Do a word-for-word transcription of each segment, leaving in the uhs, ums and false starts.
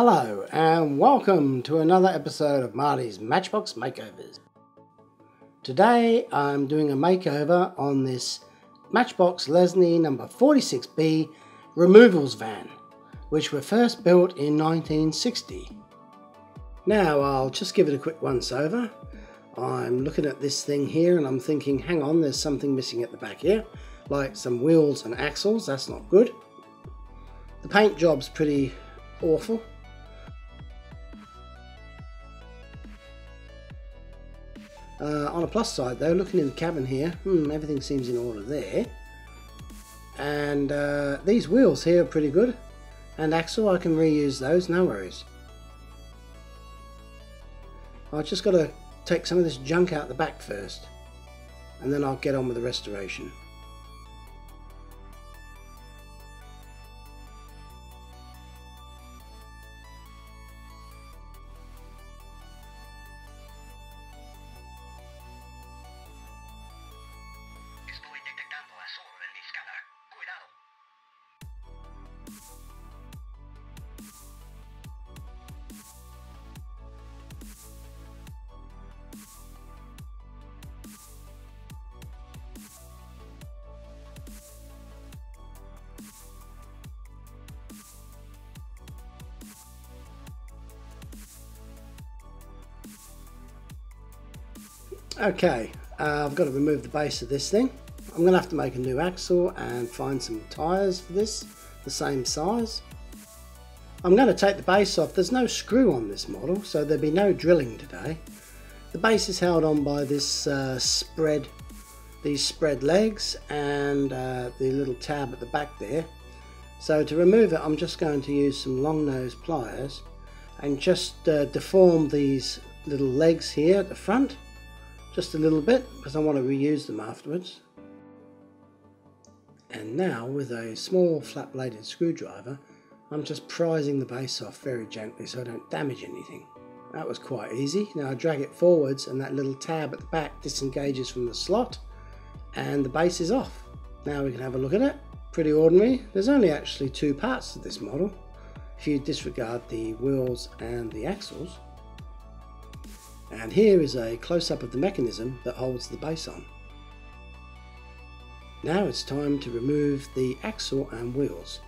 Hello and welcome to another episode of Marty's Matchbox Makeovers. Today I'm doing a makeover on this Matchbox Lesney number forty-six B removals van, which were first built in nineteen sixty. Now I'll just give it a quick once over. I'm looking at this thing here and I'm thinking, hang on, there's something missing at the back here, like some wheels and axles. That's not good. The paint job's pretty awful. Uh, on a plus side though, looking in the cabin here, hmm, everything seems in order there. And uh, these wheels here are pretty good. And axle, I can reuse those, no worries. I've just got to take some of this junk out the back first, and then I'll get on with the restoration. Okay, uh, I've got to remove the base of this thing. I'm going to have to make a new axle and find some tyres for this, the same size. I'm going to take the base off. There's no screw on this model, so there'll be no drilling today. The base is held on by this uh, spread, these spread legs and uh, the little tab at the back there. So to remove it, I'm just going to use some long nose pliers and just uh, deform these little legs here at the front. Just a little bit, because I want to reuse them afterwards. And now with a small flat bladed screwdriver, I'm just prising the base off very gently so I don't damage anything. That was quite easy. Now I drag it forwards and that little tab at the back disengages from the slot and the base is off. Now we can have a look at it. Pretty ordinary. There's only actually two parts to this model if you disregard the wheels and the axles. And here is a close-up of the mechanism that holds the base on. Now it's time to remove the axle and wheels.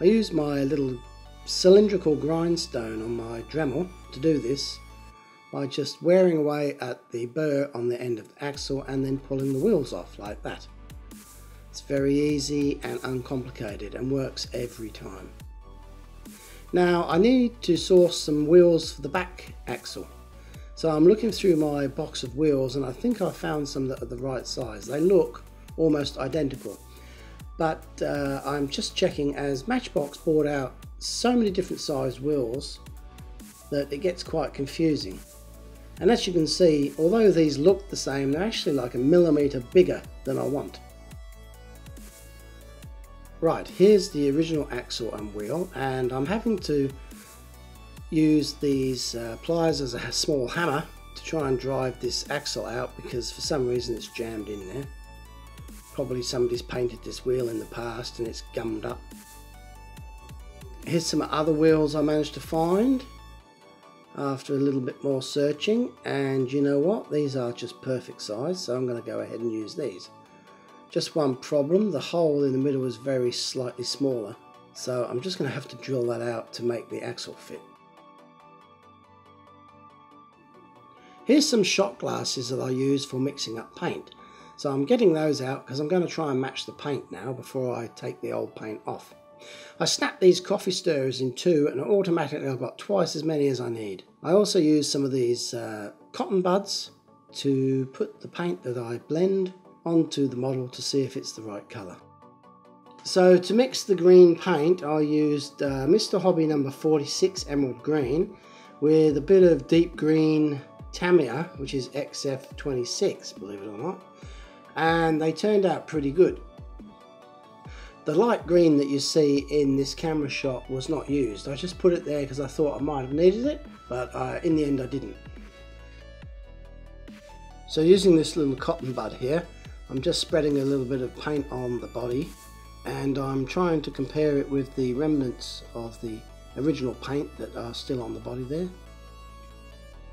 I use my little cylindrical grindstone on my Dremel to do this by just wearing away at the burr on the end of the axle and then pulling the wheels off like that. It's very easy and uncomplicated and works every time. Now I need to source some wheels for the back axle. So I'm looking through my box of wheels and I think I found some that are the right size. They look almost identical. But uh, I'm just checking, as Matchbox bought out so many different sized wheels that it gets quite confusing. And as you can see, although these look the same, they're actually like a millimetre bigger than I want. Right, here's the original axle and wheel, and I'm having to use these uh, pliers as a small hammer to try and drive this axle out, because for some reason it's jammed in there. Probably somebody's painted this wheel in the past and it's gummed up. Here's some other wheels I managed to find after a little bit more searching, and you know what, these are just perfect size, so I'm going to go ahead and use these. Just one problem, the hole in the middle is very slightly smaller, so I'm just going to have to drill that out to make the axle fit. Here's some shot glasses that I use for mixing up paint. So I'm getting those out because I'm going to try and match the paint now before I take the old paint off. I snapped these coffee stirrers in two and automatically I've got twice as many as I need. I also use some of these uh, cotton buds to put the paint that I blend onto the model to see if it's the right colour. So to mix the green paint, I used uh, Mister Hobby number forty-six Emerald Green with a bit of deep green Tamiya, which is X F twenty-six, believe it or not, and they turned out pretty good. The light green that you see in this camera shot was not used. I just put it there because I thought I might have needed it, but uh, in the end I didn't. So using this little cotton bud here, I'm just spreading a little bit of paint on the body, and I'm trying to compare it with the remnants of the original paint that are still on the body there.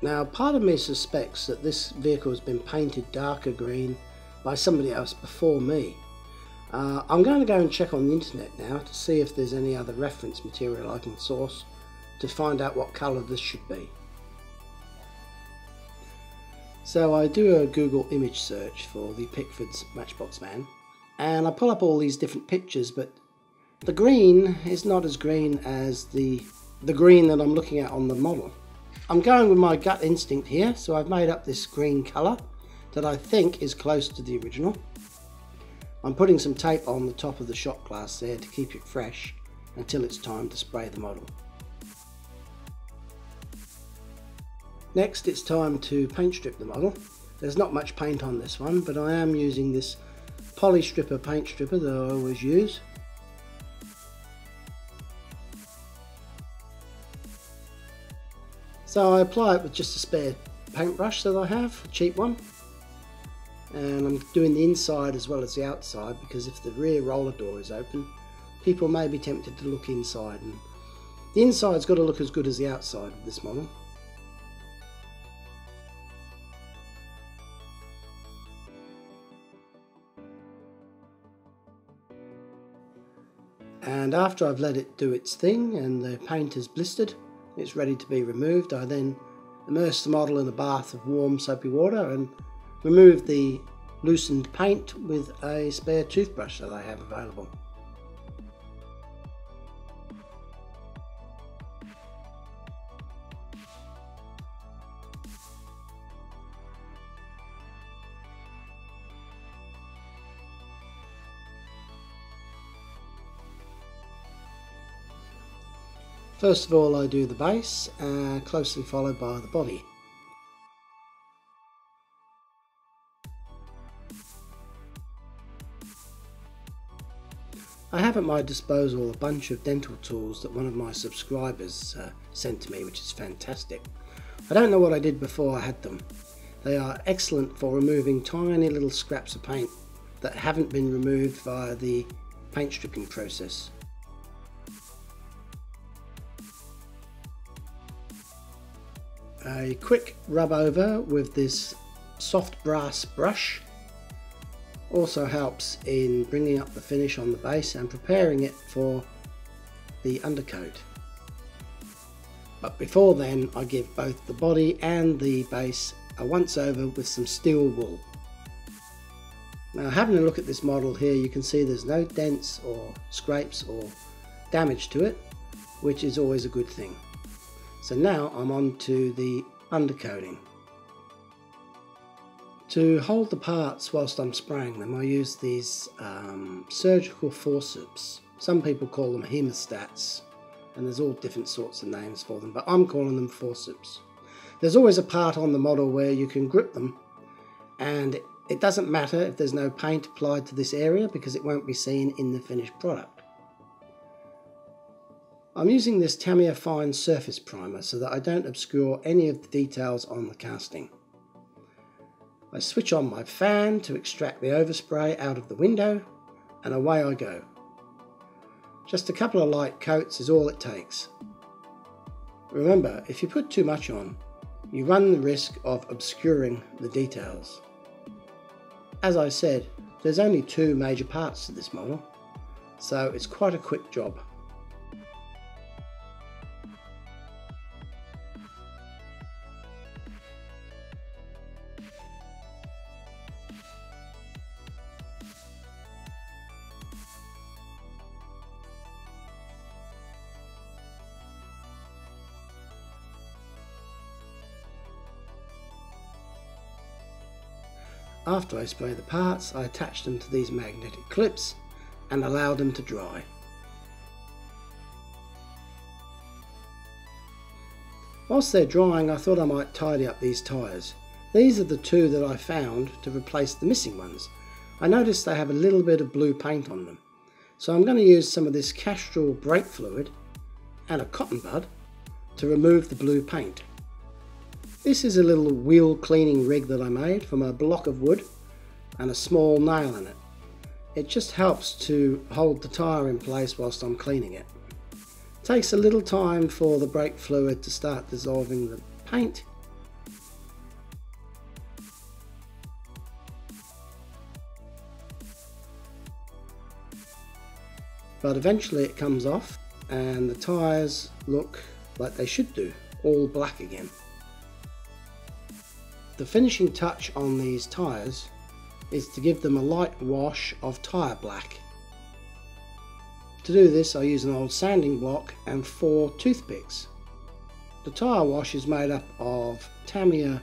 Now, part of me suspects that this vehicle has been painted darker green by somebody else before me. Uh, I'm going to go and check on the internet now to see if there's any other reference material I can source to find out what colour this should be. So I do a Google image search for the Pickfords Matchbox Man, and I pull up all these different pictures, but the green is not as green as the, the green that I'm looking at on the model. I'm going with my gut instinct here, so I've made up this green colour that I think is close to the original. I'm putting some tape on the top of the shot glass there to keep it fresh until it's time to spray the model. Next, it's time to paint strip the model. There's not much paint on this one, but I am using this Polystripper paint stripper that I always use. So I apply it with just a spare paintbrush that I have, a cheap one. And I'm doing the inside as well as the outside, because if the rear roller door is open, people may be tempted to look inside. And the inside's got to look as good as the outside of this model. And after I've let it do its thing and the paint is blistered, it's ready to be removed. I then immerse the model in a bath of warm soapy water and remove the loosened paint with a spare toothbrush that I have available. First of all, I do the base, uh, closely followed by the body. I have at my disposal a bunch of dental tools that one of my subscribers uh, sent to me, which is fantastic. I don't know what I did before I had them. They are excellent for removing tiny little scraps of paint that haven't been removed via the paint stripping process. A quick rub over with this soft brass brush also helps in bringing up the finish on the base and preparing it for the undercoat. But before then, I give both the body and the base a once over with some steel wool. Now, having a look at this model here, you can see there's no dents or scrapes or damage to it, which is always a good thing. So now I'm on to the undercoating. To hold the parts whilst I'm spraying them, I use these um, surgical forceps. Some people call them hemostats, and there's all different sorts of names for them, but I'm calling them forceps. There's always a part on the model where you can grip them, and it doesn't matter if there's no paint applied to this area because it won't be seen in the finished product. I'm using this Tamiya fine surface primer so that I don't obscure any of the details on the casting. I switch on my fan to extract the overspray out of the window, and away I go. Just a couple of light coats is all it takes. Remember, if you put too much on, you run the risk of obscuring the details. As I said, there's only two major parts to this model, so it's quite a quick job. After I spray the parts, I attach them to these magnetic clips and allow them to dry. Whilst they're drying, I thought I might tidy up these tyres. These are the two that I found to replace the missing ones. I noticed they have a little bit of blue paint on them. So I'm going to use some of this Castrol brake fluid and a cotton bud to remove the blue paint. This is a little wheel cleaning rig that I made from a block of wood and a small nail in it. It just helps to hold the tyre in place whilst I'm cleaning it. It takes a little time for the brake fluid to start dissolving the paint. But eventually it comes off and the tyres look like they should do, all black again. The finishing touch on these tyres is to give them a light wash of tyre black. To do this, I use an old sanding block and four toothpicks. The tyre wash is made up of Tamiya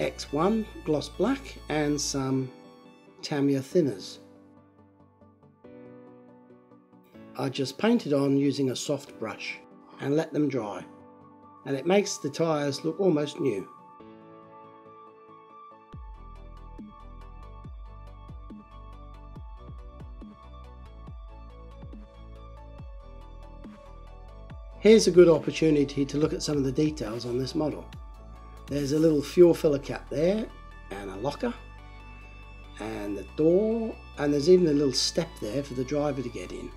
X one gloss black and some Tamiya thinners. I just painted on using a soft brush and let them dry, and it makes the tyres look almost new. Here's a good opportunity to look at some of the details on this model. There's a little fuel filler cap there, and a locker, and a door, and there's even a little step there for the driver to get in.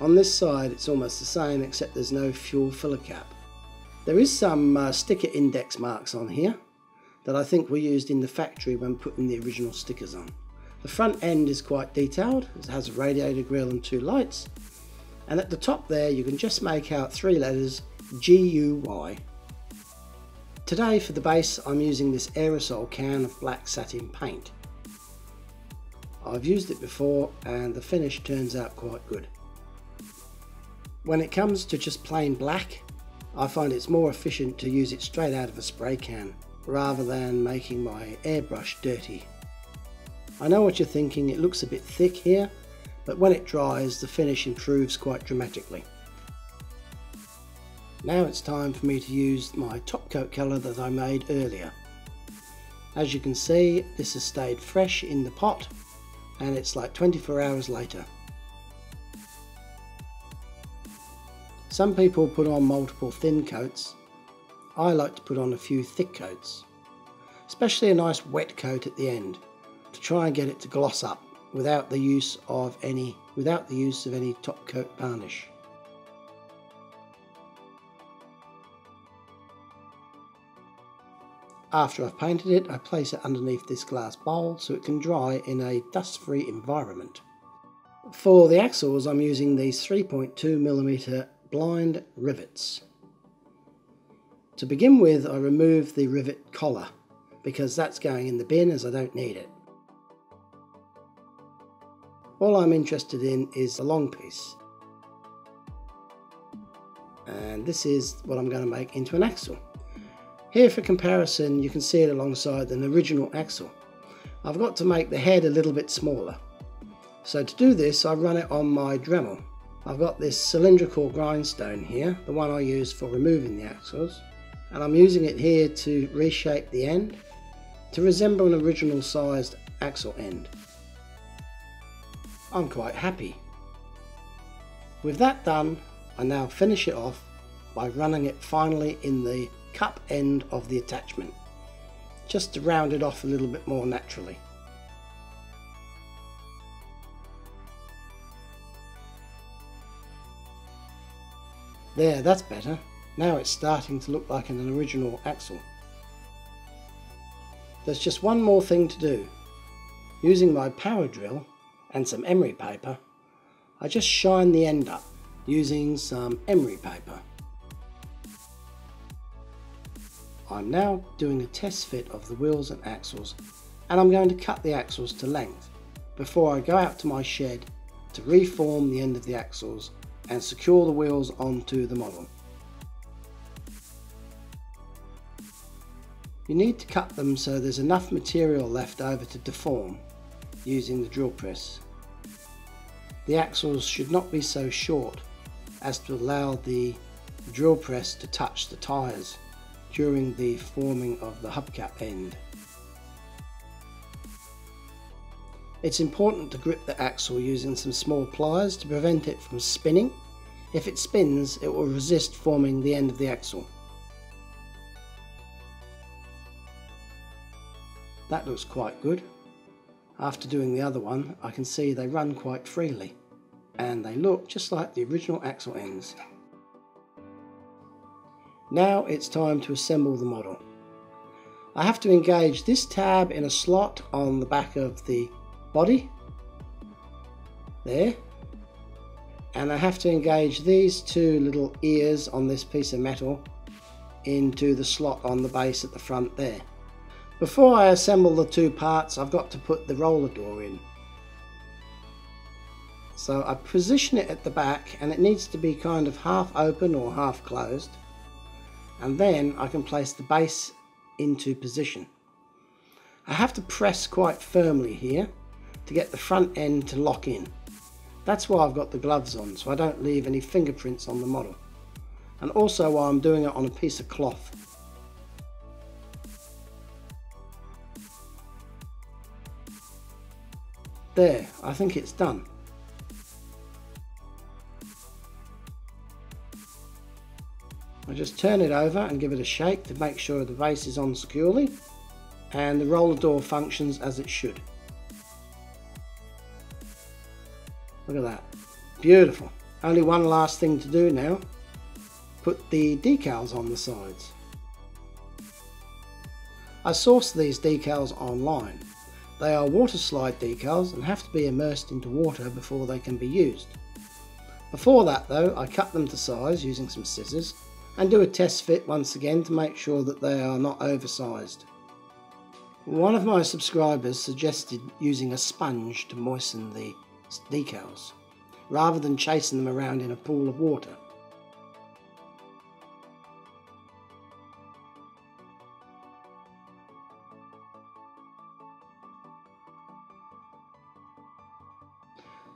On this side it's almost the same, except there's no fuel filler cap. There is some uh, sticker index marks on here that I think were used in the factory when putting the original stickers on. The front end is quite detailed. It has a radiator grille and two lights, and at the top there you can just make out three letters G U Y. Today for the base I'm using this aerosol can of black satin paint. I've used it before and the finish turns out quite good. When it comes to just plain black, I find it's more efficient to use it straight out of a spray can rather than making my airbrush dirty. I know what you're thinking, it looks a bit thick here, but when it dries the finish improves quite dramatically. Now it's time for me to use my top coat colour that I made earlier. As you can see, this has stayed fresh in the pot and it's like twenty-four hours later. Some people put on multiple thin coats. I like to put on a few thick coats, especially a nice wet coat at the end to try and get it to gloss up without the use of any without the use of any top coat varnish. After I've painted it, I place it underneath this glass bowl so it can dry in a dust-free environment. For the axles, I'm using these three point two millimeter blind rivets. To begin with, I remove the rivet collar because that's going in the bin as I don't need it. All I'm interested in is the long piece, and this is what I'm going to make into an axle. Here for comparison you can see it alongside an original axle. I've got to make the head a little bit smaller, so to do this I run it on my Dremel. I've got this cylindrical grindstone here, the one I use for removing the axles, and I'm using it here to reshape the end to resemble an original sized axle end. I'm quite happy. With that done, I now finish it off by running it finally in the cup end of the attachment, just to round it off a little bit more naturally. There, that's better. Now it's starting to look like an original axle. There's just one more thing to do. Using my power drill and some emery paper, I just shine the end up using some emery paper. I'm now doing a test fit of the wheels and axles, and I'm going to cut the axles to length before I go out to my shed to reform the end of the axles and secure the wheels onto the model. You need to cut them so there's enough material left over to deform using the drill press. The axles should not be so short as to allow the drill press to touch the tyres during the forming of the hubcap end. It's important to grip the axle using some small pliers to prevent it from spinning. If it spins, it will resist forming the end of the axle. That looks quite good. After doing the other one, I can see they run quite freely. and they look just like the original axle ends. Now it's time to assemble the model. I have to engage this tab in a slot on the back of the body, there, and I have to engage these two little ears on this piece of metal into the slot on the base at the front there. Before I assemble the two parts, I've got to put the roller door in. So I position it at the back, and it needs to be kind of half open or half closed, and then I can place the base into position. I have to press quite firmly here to get the front end to lock in. That's why I've got the gloves on, so I don't leave any fingerprints on the model, and also why I'm doing it on a piece of cloth. There, I think it's done. I just turn it over and give it a shake to make sure the base is on securely and the roller door functions as it should. Look at that, beautiful. Only one last thing to do now, put the decals on the sides. I sourced these decals online. They are water slide decals and have to be immersed into water before they can be used. Before that though, I cut them to size using some scissors and do a test fit once again to make sure that they are not oversized. One of my subscribers suggested using a sponge to moisten the decals, rather than chasing them around in a pool of water.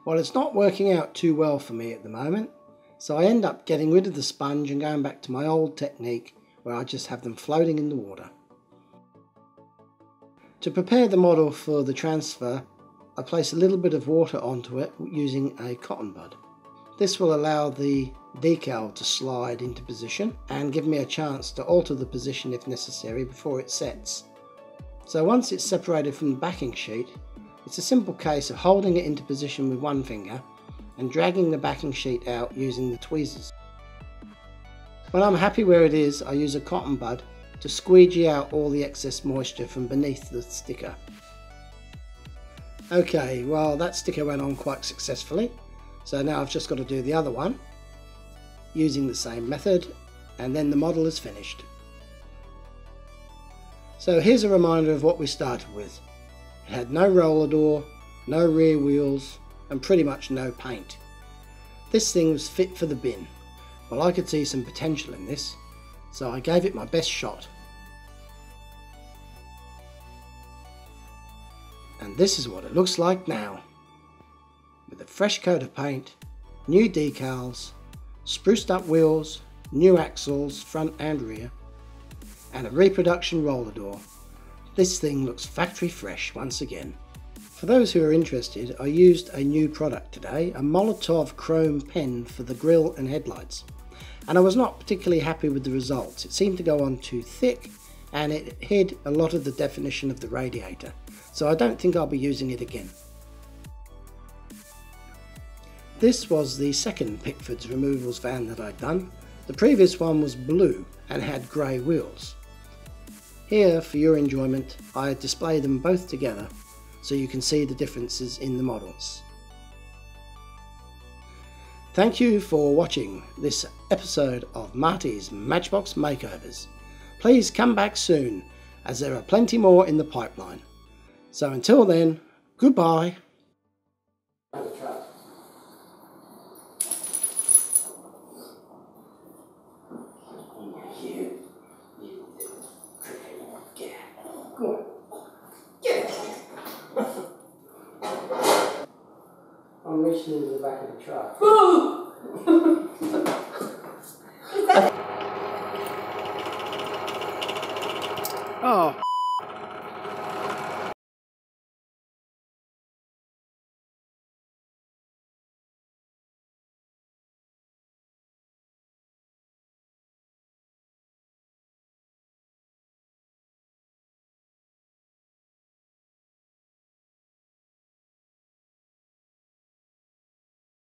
Well, it's not working out too well for me at the moment, so I end up getting rid of the sponge and going back to my old technique where I just have them floating in the water. To prepare the model for the transfer, I place a little bit of water onto it using a cotton bud. This will allow the decal to slide into position and give me a chance to alter the position if necessary before it sets. So once it's separated from the backing sheet, it's a simple case of holding it into position with one finger and dragging the backing sheet out using the tweezers. When I'm happy where it is, I use a cotton bud to squeegee out all the excess moisture from beneath the sticker. Okay, well that sticker went on quite successfully, so now I've just got to do the other one using the same method, and then the model is finished. So here's a reminder of what we started with. It had no roller door, no rear wheels, and pretty much no paint. This thing was fit for the bin. Well, I could see some potential in this, so I gave it my best shot. And this is what it looks like now, with a fresh coat of paint, new decals, spruced up wheels, new axles, front and rear, and a reproduction roller door. This thing looks factory fresh once again. For those who are interested, I used a new product today, a Molotow chrome pen for the grille and headlights. And I was not particularly happy with the results. It seemed to go on too thick and it hid a lot of the definition of the radiator. So I don't think I'll be using it again. This was the second Pickfords removals van that I'd done. The previous one was blue and had grey wheels. Here, for your enjoyment, I display them both together so you can see the differences in the models. Thank you for watching this episode of Marty's Matchbox Makeovers. Please come back soon, as there are plenty more in the pipeline. So until then, goodbye. I'm reaching into the back of the truck. Oh!